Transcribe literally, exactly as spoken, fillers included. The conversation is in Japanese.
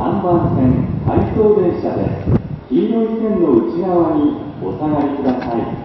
さんばん線回送電車です。黄色い線の内側にお下がりください。